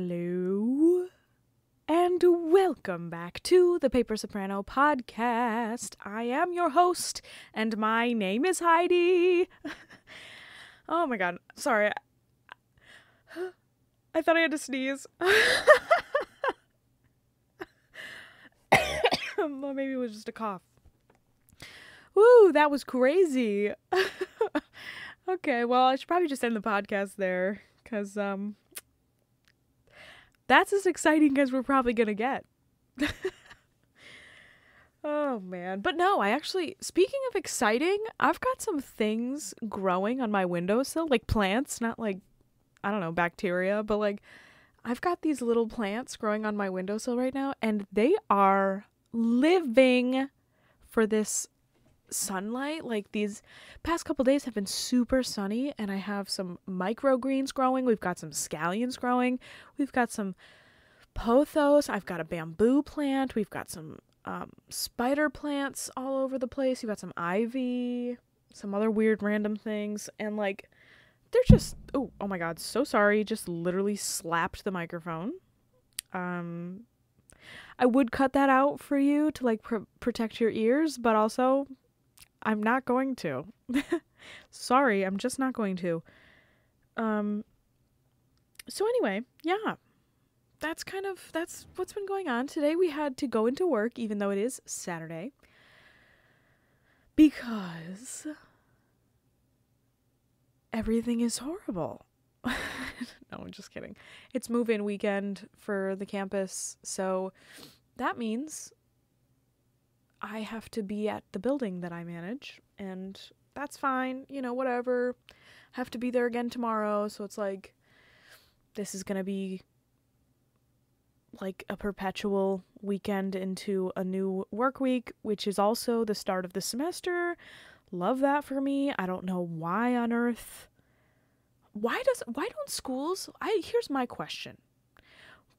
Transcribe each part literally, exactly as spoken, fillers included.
Hello, and welcome back to the Paper Soprano Podcast. I am your host, and my name is Heidi. Oh my god, sorry. I thought I had to sneeze. Well, maybe it was just a cough. Woo, that was crazy. Okay, well, I should probably just end the podcast there, because, um... that's as exciting as we're probably going to get. Oh, man. But no, I actually, speaking of exciting, I've got some things growing on my windowsill, like plants, not like, I don't know, bacteria, but like, I've got these little plants growing on my windowsill right now, and they are living for this sunlight. Like, these past couple days have been super sunny, and I have some microgreens growing. We've got some scallions growing. We've got some pothos. I've got a bamboo plant. We've got some um, spider plants all over the place. You've got some ivy, some other weird random things, and like they're just oh oh my god, so sorry, just literally slapped the microphone. Um, I would cut that out for you to like pr- protect your ears, but also, I'm not going to. Sorry, I'm just not going to. Um, so anyway, yeah, that's kind of, that's what's been going on. Today we had to go into work, even though it is Saturday, because everything is horrible. No, I'm just kidding. It's move-in weekend for the campus, so that means I have to be at the building that I manage, and that's fine, you know, whatever. I have to be there again tomorrow, so it's like, this is gonna be like a perpetual weekend into a new work week, which is also the start of the semester. Love that for me. I don't know why on earth. Why does, why don't schools, I, here's my question.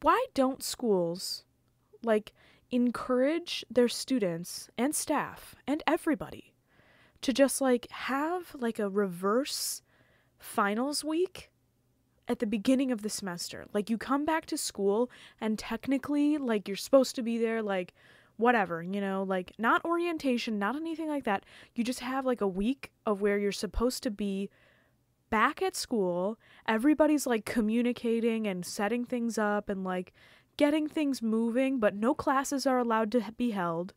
Why don't schools, like, encourage their students and staff and everybody to just like have like a reverse finals week at the beginning of the semester? Like, you come back to school and technically like you're supposed to be there, like whatever, you know, like not orientation, not anything like that. You just have like a week of where you're supposed to be back at school. Everybody's like communicating and setting things up and like getting things moving, but no classes are allowed to be held,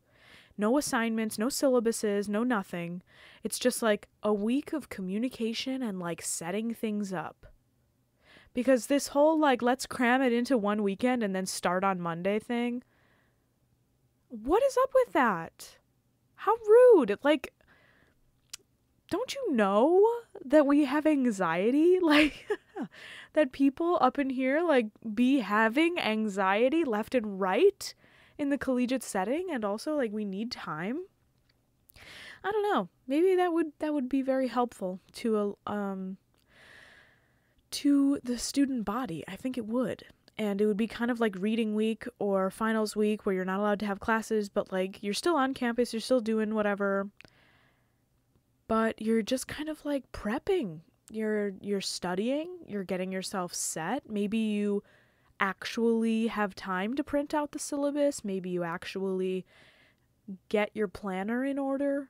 no assignments, no syllabuses, no nothing. It's just like a week of communication and like setting things up, because this whole like let's cram it into one weekend and then start on Monday thing, what is up with that? How rude. Like, don't you know that we have anxiety? Like, that people up in here, like, be having anxiety left and right in the collegiate setting, and also, like, we need time? I don't know. Maybe that would, that would be very helpful to, a, um, to the student body. I think it would. And it would be kind of like reading week or finals week where you're not allowed to have classes, but, like, you're still on campus, you're still doing whatever, but you're just kind of like prepping. You're you're studying, you're getting yourself set. Maybe you actually have time to print out the syllabus. Maybe you actually get your planner in order,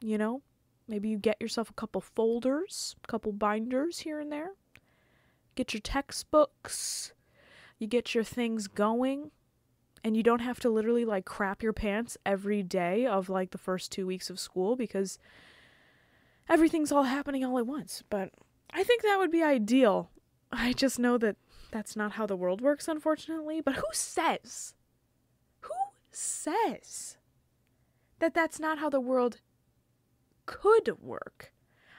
you know? Maybe you get yourself a couple folders, a couple binders here and there. Get your textbooks. You get your things going. And you don't have to literally like crap your pants every day of like the first two weeks of school, because everything's all happening all at once. But I think that would be ideal. I just know that that's not how the world works, unfortunately. But who says? Who says that that's not how the world could work?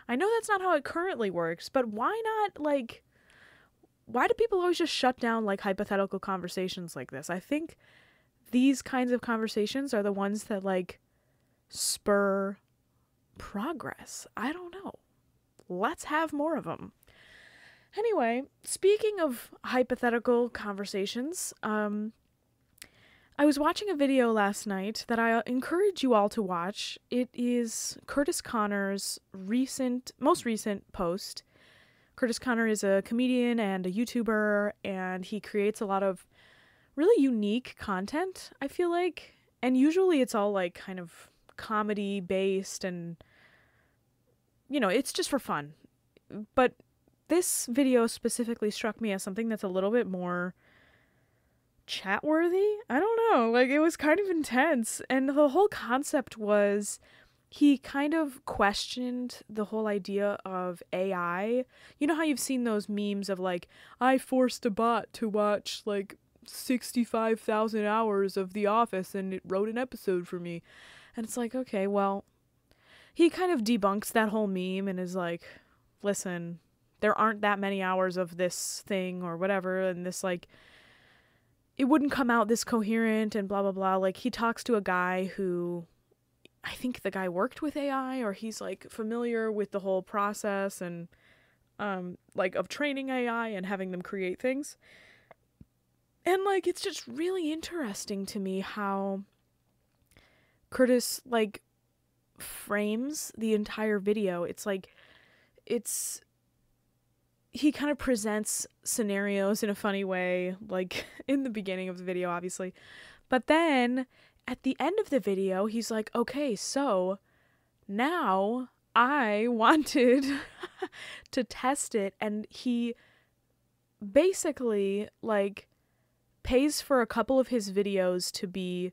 I know that's not how it currently works, but why not, like, why do people always just shut down, like, hypothetical conversations like this? I think these kinds of conversations are the ones that, like, spur progress. I don't know. Let's have more of them. Anyway, speaking of hypothetical conversations, um, I was watching a video last night that I encourage you all to watch. It is Kurtis Conner's recent, most recent post. Kurtis Conner is a comedian and a YouTuber, and he creates a lot of really unique content, I feel like. And usually it's all like kind of comedy based and, you know, it's just for fun. But this video specifically struck me as something that's a little bit more chat worthy. I don't know, like it was kind of intense. And the whole concept was he kind of questioned the whole idea of A I. You know how you've seen those memes of like, I forced a bot to watch like sixty-five thousand hours of The Office and it wrote an episode for me. And it's like, okay, well, he kind of debunks that whole meme and is like, listen, there aren't that many hours of this thing or whatever, and this, like, it wouldn't come out this coherent and blah, blah, blah. Like, he talks to a guy who, I think the guy worked with A I, or he's, like, familiar with the whole process and, um, like, of training A I and having them create things. And, like, it's just really interesting to me how Kurtis, like, frames the entire video. It's, like, it's... he kind of presents scenarios in a funny way, like in the beginning of the video, obviously. But then at the end of the video, he's like, okay, so now I wanted to test it. And he basically like pays for a couple of his videos to be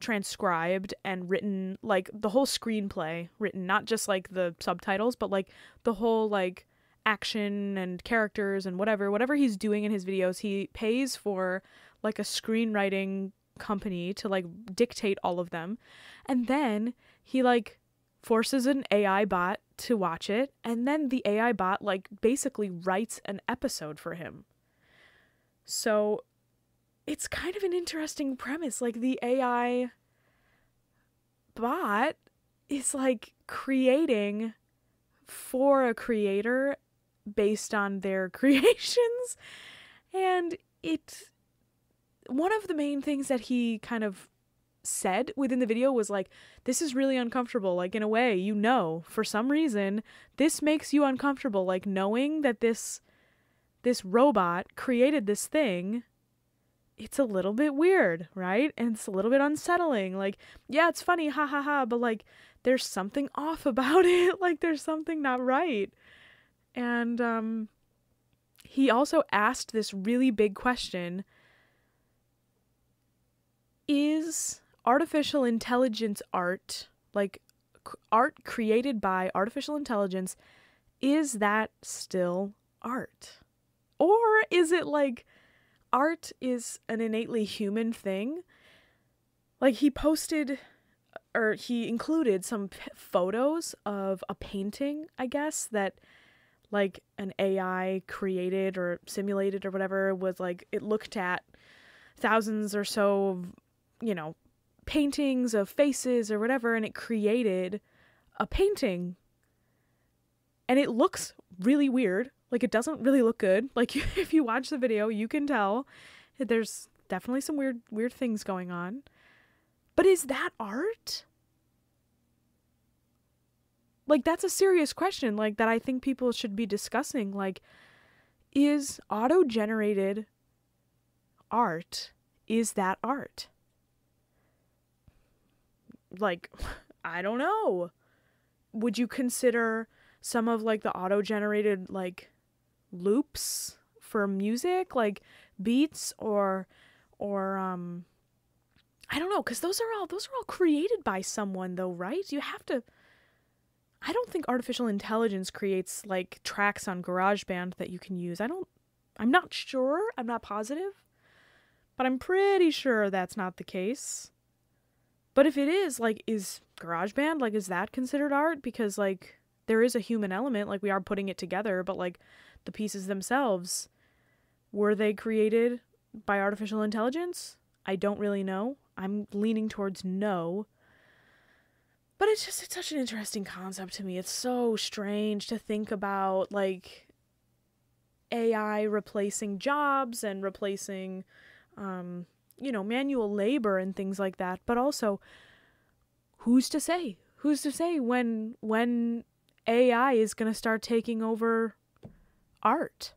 transcribed and written, like the whole screenplay written, not just like the subtitles, but like the whole like action and characters and whatever whatever he's doing in his videos. He pays for like a screenwriting company to like dictate all of them, and then he like forces an A I bot to watch it, and then the A I bot like basically writes an episode for him. So it's kind of an interesting premise. Like the A I bot is like creating for a creator based on their creations. And it, one of the main things that he kind of said within the video was like, this is really uncomfortable. Like in a way, you know, for some reason, this makes you uncomfortable. Like knowing that this, this robot created this thing, it's a little bit weird, right? And it's a little bit unsettling. Like, yeah, it's funny, ha ha ha, but like, there's something off about it. Like there's something not right. And um, he also asked this really big question. Is artificial intelligence art, like art created by artificial intelligence, is that still art? Or is it like art is an innately human thing? Like he posted... or he included some p photos of a painting, I guess, that like an A I created or simulated or whatever was like, it looked at thousands or so, you know, paintings of faces or whatever, and it created a painting. And it looks really weird. Like it doesn't really look good. Like if you watch the video, you can tell there's definitely some weird, weird things going on. But is that art? Like, that's a serious question, like, that I think people should be discussing. Like, is auto-generated art, is that art? Like, I don't know. Would you consider some of, like, the auto-generated, like, loops for music? Like, beats or, or, um... I don't know, because those are all those are all created by someone though, right? You have to... I don't think artificial intelligence creates like tracks on GarageBand that you can use. I don't I'm not sure. I'm not positive. But I'm pretty sure that's not the case. But if it is, like, is GarageBand, like, is that considered art? Because like there is a human element, like we are putting it together, but like the pieces themselves, were they created by artificial intelligence? I don't really know. I'm leaning towards no. But it's just, it's such an interesting concept to me. It's so strange to think about, like, A I replacing jobs and replacing, um, you know, manual labor and things like that. But also, who's to say? Who's to say when, when A I is going to start taking over art?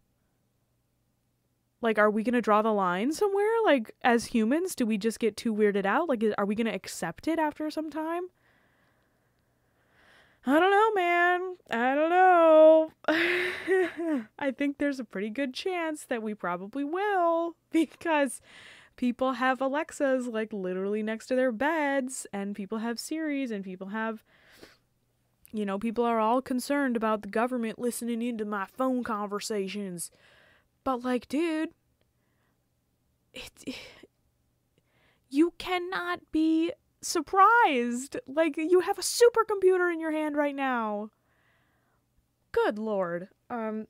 Like, are we going to draw the line somewhere? Like, as humans, do we just get too weirded out? Like, is, are we going to accept it after some time? I don't know, man. I don't know. I think there's a pretty good chance that we probably will, because people have Alexas, like, literally next to their beds, and people have Siris, and people have, you know, people are all concerned about the government listening into my phone conversations. But, like, dude, it, it, you cannot be surprised. Like, you have a supercomputer in your hand right now. Good Lord. Um,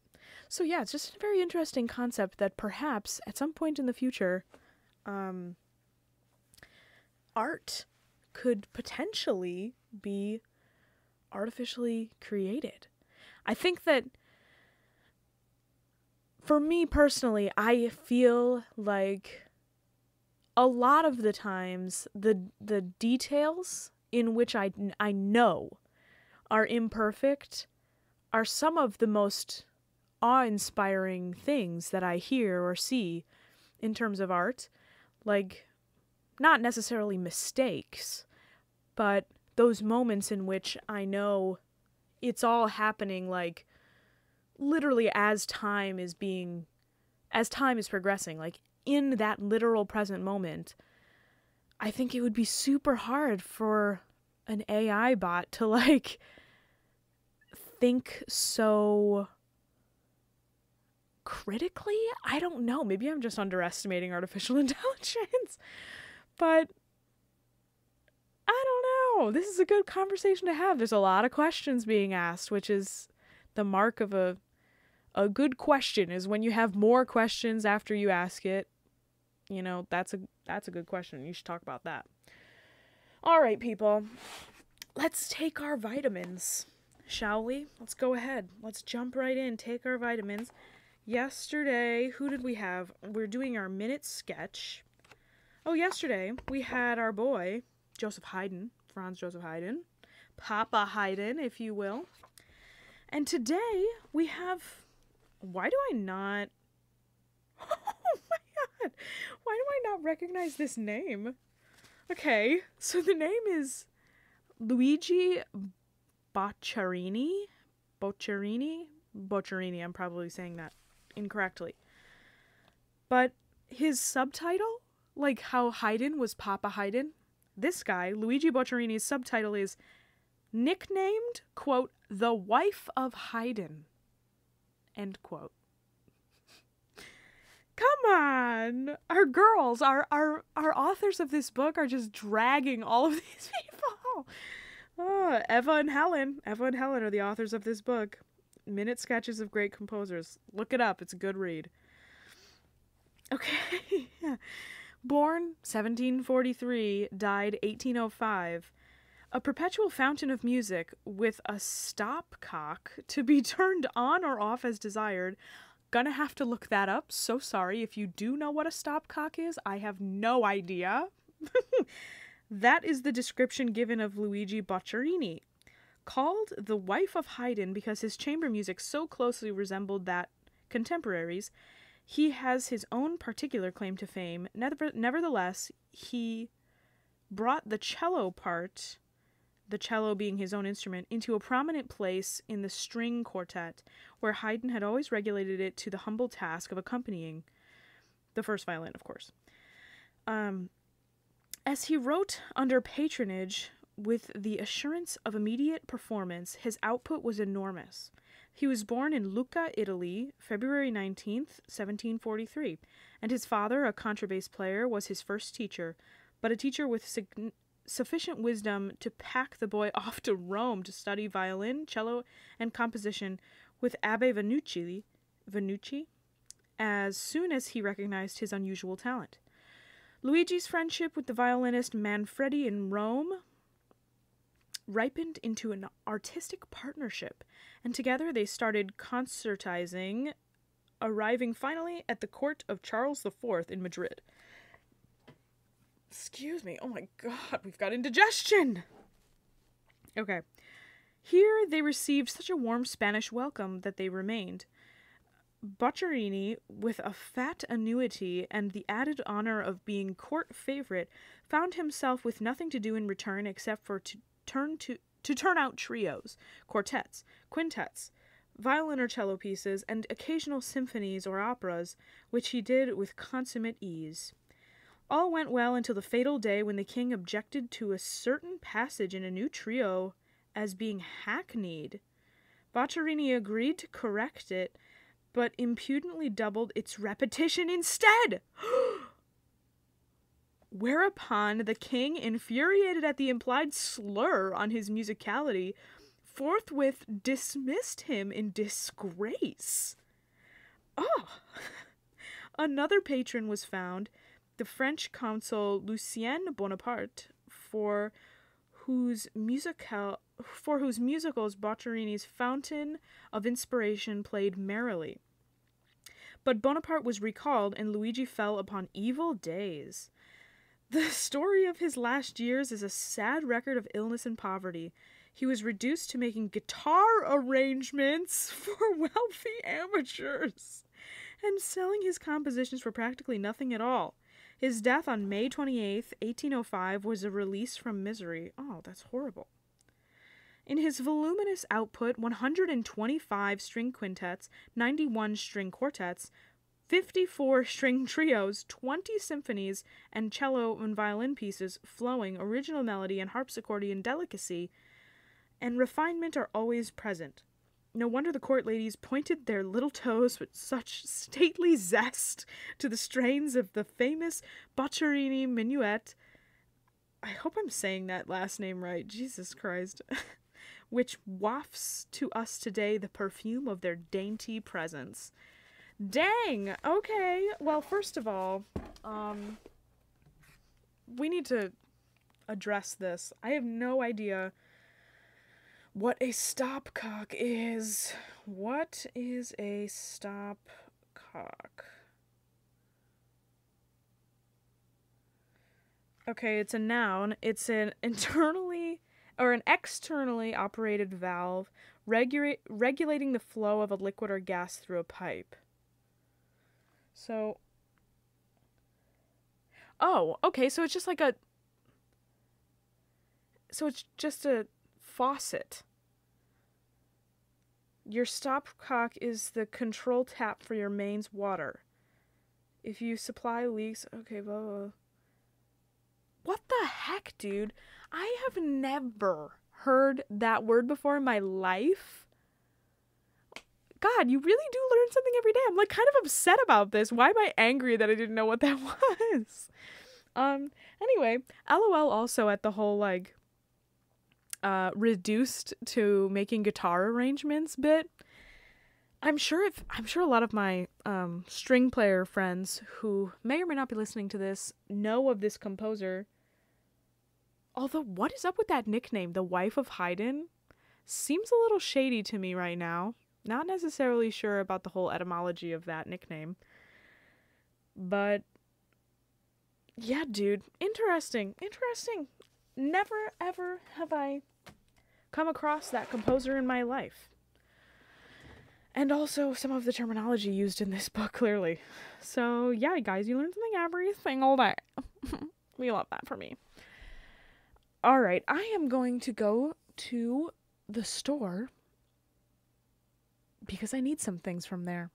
so, yeah, it's just a very interesting concept that perhaps at some point in the future, um, art could potentially be artificially created. I think that, for me personally, I feel like a lot of the times the the details in which I, I know are imperfect are some of the most awe-inspiring things that I hear or see in terms of art. Like, not necessarily mistakes, but those moments in which I know it's all happening, like, literally as time is being, as time is progressing, like in that literal present moment. I think it would be super hard for an A I bot to, like, think so critically. I don't know. Maybe I'm just underestimating artificial intelligence, but I don't know. This is a good conversation to have. There's a lot of questions being asked, which is the mark of a a good question, is when you have more questions after you ask it. You know, that's a that's a good question. You should talk about that. All right, people. Let's take our vitamins, shall we? Let's go ahead. Let's jump right in. Take our vitamins. Yesterday, who did we have? We're doing our minute sketch. Oh, yesterday we had our boy, Joseph Haydn, Franz Joseph Haydn, Papa Haydn, if you will. And today we have, why do I not, oh my god, why do I not recognize this name? Okay, so the name is Luigi Boccherini, Boccherini, Boccherini, I'm probably saying that incorrectly. But his subtitle, like how Haydn was Papa Haydn, this guy, Luigi Boccherini's subtitle is nicknamed, quote, the wife of Haydn, end quote. Come on! Our girls, our, our, our authors of this book are just dragging all of these people. Oh, Eva and Helen. Eva and Helen are the authors of this book. Minute Sketches of Great Composers. Look it up. It's a good read. Okay. Yeah. Born seventeen forty-three, died eighteen oh five. A perpetual fountain of music with a stopcock to be turned on or off as desired. Gonna have to look that up. So sorry if you do know what a stopcock is. I have no idea. That is the description given of Luigi Boccherini. Called the wife of Haydn because his chamber music so closely resembled that contemporaries, he has his own particular claim to fame. Never nevertheless, he brought the cello part, the cello being his own instrument, into a prominent place in the string quartet, where Haydn had always regulated it to the humble task of accompanying the first violin, of course. Um, as he wrote under patronage with the assurance of immediate performance, his output was enormous. He was born in Lucca, Italy, February nineteenth, seventeen forty-three, and his father, a contrabass player, was his first teacher, but a teacher with significant sufficient wisdom to pack the boy off to Rome to study violin, cello, and composition with Abbe Venucci, Venucci as soon as he recognized his unusual talent. Luigi's friendship with the violinist Manfredi in Rome ripened into an artistic partnership, and together they started concertizing, arriving finally at the court of Charles the Fourth in Madrid. Excuse me. Oh my god, we've got indigestion! Okay. Here they received such a warm Spanish welcome that they remained. Boccherini, with a fat annuity and the added honor of being court favorite, found himself with nothing to do in return except for to turn to to turn out trios, quartets, quintets, violin or cello pieces, and occasional symphonies or operas, which he did with consummate ease. All went well until the fatal day when the king objected to a certain passage in a new trio as being hackneyed. Boccherini agreed to correct it, but impudently doubled its repetition instead, whereupon the king, infuriated at the implied slur on his musicality, forthwith dismissed him in disgrace. Oh! Another patron was found, the French consul Lucien Bonaparte, for whose musical for whose musicals Boccherini's fountain of inspiration played merrily. But Bonaparte was recalled, and Luigi fell upon evil days. The story of his last years is a sad record of illness and poverty. He was reduced to making guitar arrangements for wealthy amateurs and selling his compositions for practically nothing at all. His death on May twenty-eighth, eighteen oh five, was a release from misery. Oh, that's horrible. In his voluminous output, one hundred twenty-five string quintets, ninety-one string quartets, fifty-four string trios, twenty symphonies, and cello and violin pieces, flowing, original melody, and harpsichordian delicacy and refinement are always present. No wonder the court ladies pointed their little toes with such stately zest to the strains of the famous Boccherini minuet. I hope I'm saying that last name right, Jesus Christ, which wafts to us today the perfume of their dainty presence. Dang! Okay, well, first of all, um, we need to address this. I have no idea what a stopcock is. What is a stopcock? Okay, it's a noun. It's an internally or an externally operated valve regu regulating the flow of a liquid or gas through a pipe. So, oh, okay, so it's just like a, so it's just a faucet. Your stopcock is the control tap for your mains water. If you supply leaks, okay, blah, blah, blah. What the heck, dude? I have never heard that word before in my life. God, you really do learn something every day. I'm like kind of upset about this. Why am I angry that I didn't know what that was? Um, anyway, LOL also at the whole like uh reduced to making guitar arrangements bit. I'm sure if I'm sure a lot of my um, string player friends who may or may not be listening to this know of this composer. Although, what is up with that nickname, the wife of Haydn? Seems a little shady to me right now. Not necessarily sure about the whole etymology of that nickname. But, yeah, dude. Interesting. Interesting. Never, ever have I come across that composer in my life. And also some of the terminology used in this book, clearly. So, yeah, guys, you learn something every single day. We love that for me. All right, I am going to go to the store because I need some things from there.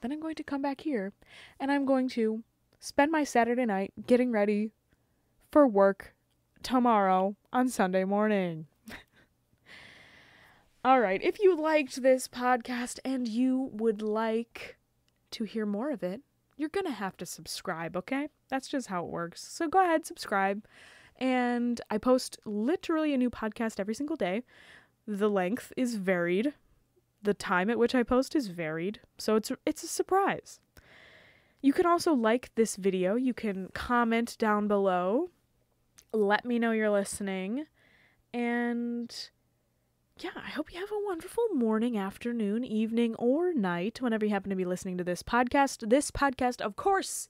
Then I'm going to come back here, and I'm going to spend my Saturday night getting ready for work tomorrow on Sunday morning. Alright, if you liked this podcast and you would like to hear more of it, you're gonna have to subscribe, okay? That's just how it works. So go ahead, subscribe. And I post literally a new podcast every single day. The length is varied. The time at which I post is varied. So it's, it's a surprise. You can also like this video. You can comment down below. Let me know you're listening. And yeah, I hope you have a wonderful morning, afternoon, evening, or night, whenever you happen to be listening to this podcast. This podcast, of course,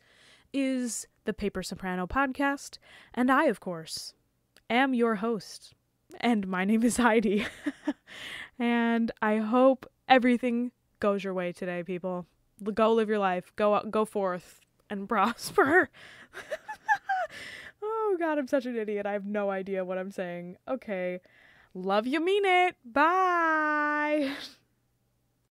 is the Paper Soprano Podcast, and I, of course, am your host, and my name is Heidi, and I hope everything goes your way today, people. go live your life, go out, go forth and prosper. Oh God, I'm such an idiot. I have no idea what I'm saying. Okay. Love you, mean it. Bye.